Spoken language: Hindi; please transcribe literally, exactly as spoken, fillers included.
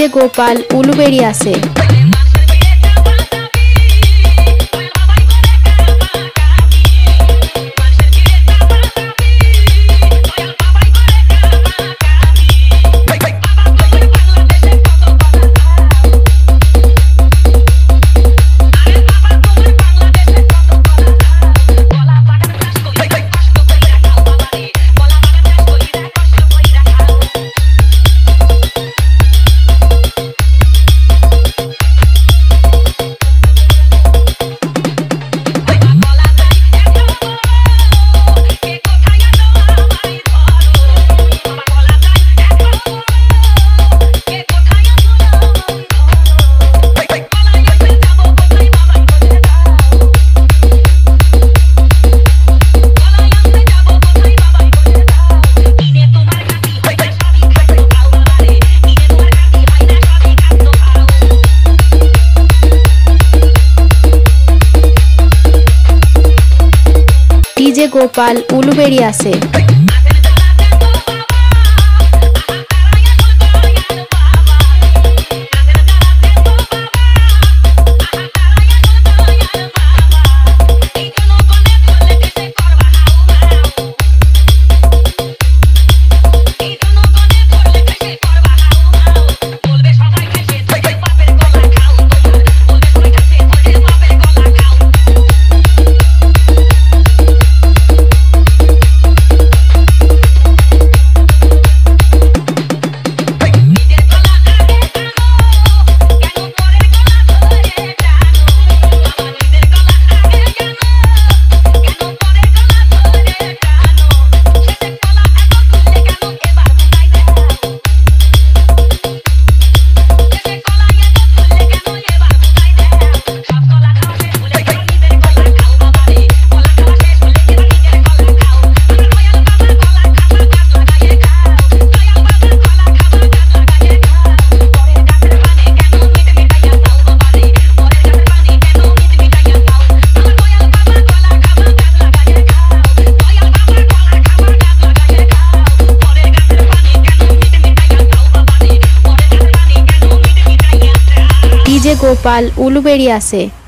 डीजे गोपाल उलुबेड़िया से। डीजे गोपाल उलुबेड़िया से। डीजे गोपाल उलुबेड़िया से।